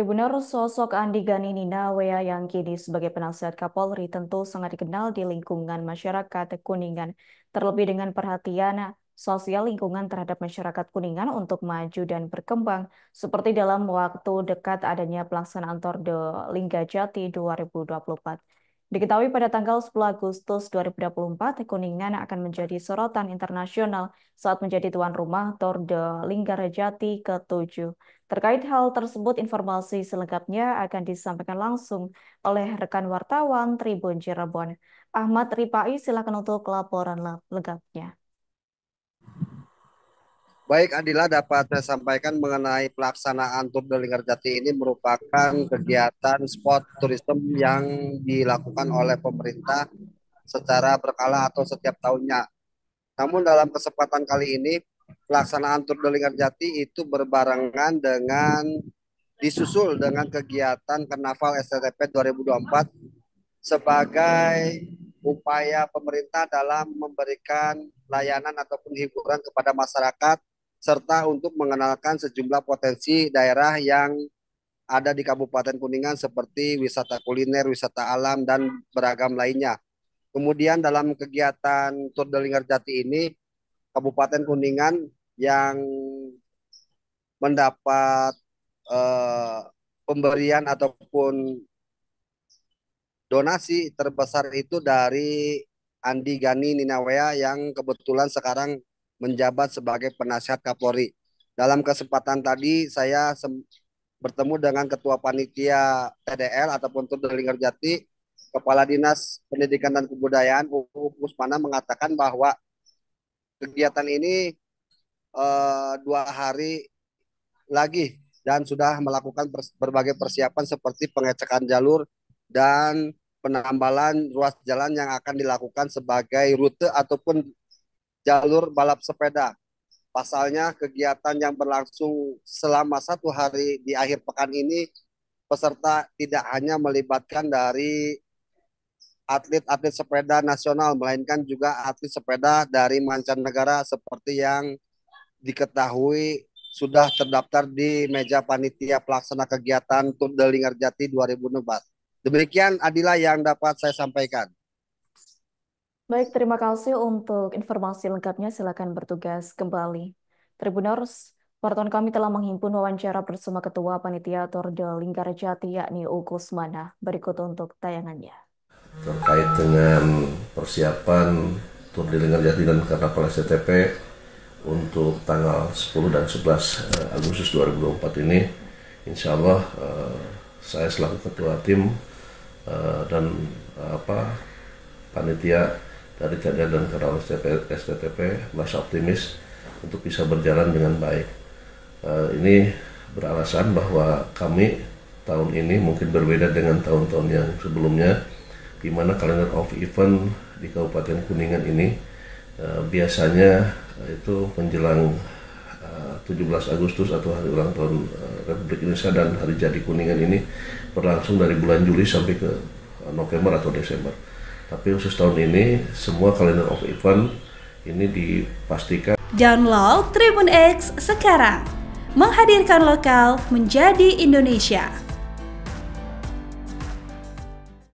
Tribuners, sosok Andi Gani Nina Wea yang kini sebagai penasihat Kapolri tentu sangat dikenal di lingkungan masyarakat Kuningan, terlebih dengan perhatian sosial lingkungan terhadap masyarakat Kuningan untuk maju dan berkembang, seperti dalam waktu dekat adanya pelaksanaan Tour De Linggarjati 2024. Diketahui pada tanggal 10 Agustus 2024, Kuningan akan menjadi sorotan internasional saat menjadi tuan rumah Tour De Linggarjati ke-7. Terkait hal tersebut, informasi selengkapnya akan disampaikan langsung oleh rekan wartawan Tribun Cirebon. Ahmad Ripai, silakan untuk laporan lengkapnya. Baik, Andila, dapat saya sampaikan mengenai pelaksanaan Tour De Linggarjati ini merupakan kegiatan spot tourism yang dilakukan oleh pemerintah secara berkala atau setiap tahunnya. Namun dalam kesempatan kali ini, pelaksanaan Tour De Linggarjati itu berbarengan dengan disusul dengan kegiatan Karnaval STTP 2024 sebagai upaya pemerintah dalam memberikan layanan ataupun hiburan kepada masyarakat serta untuk mengenalkan sejumlah potensi daerah yang ada di Kabupaten Kuningan seperti wisata kuliner, wisata alam, dan beragam lainnya. Kemudian dalam kegiatan Tour De Linggarjati ini, Kabupaten Kuningan yang mendapat pemberian ataupun donasi terbesar itu dari Andi Gani Nina Wea yang kebetulan sekarang menjabat sebagai penasihat Kapolri. Dalam kesempatan tadi saya bertemu dengan Ketua Panitia TDL ataupun Tour De Linggarjati, Kepala Dinas Pendidikan dan Kebudayaan Uu Kusmana mengatakan bahwa kegiatan ini 2 hari lagi dan sudah melakukan berbagai persiapan seperti pengecekan jalur dan penambalan ruas jalan yang akan dilakukan sebagai rute ataupun jalur balap sepeda. Pasalnya kegiatan yang berlangsung selama 1 hari di akhir pekan ini peserta tidak hanya melibatkan dari atlet-atlet sepeda nasional, melainkan juga atlet sepeda dari mancanegara seperti yang diketahui sudah terdaftar di meja panitia pelaksana kegiatan Tour De Linggarjati 2024. Demikian Adila yang dapat saya sampaikan. Baik, terima kasih untuk informasi lengkapnya. Silakan bertugas kembali. Tribuners, wartawan kami telah menghimpun wawancara bersama Ketua Panitia Tour De Linggarjati yakni Uu Kusmana. Berikut untuk tayangannya. Terkait dengan persiapan Tour De Linggarjati dan Karnaval STTP untuk tanggal 10 dan 11 Agustus 2024 ini, insya Allah saya selaku ketua tim dan panitia dari CDL dan Karnaval STTP merasa optimis untuk bisa berjalan dengan baik. Ini beralasan bahwa kami tahun ini mungkin berbeda dengan tahun-tahun yang sebelumnya, di mana kalender of event di Kabupaten Kuningan ini biasanya itu menjelang 17 Agustus atau hari ulang tahun Republik Indonesia dan hari jadi Kuningan ini berlangsung dari bulan Juli sampai ke November atau Desember. Tapi khusus tahun ini semua kalender of event ini dipastikan. Download Tribun X sekarang, menghadirkan lokal menjadi Indonesia.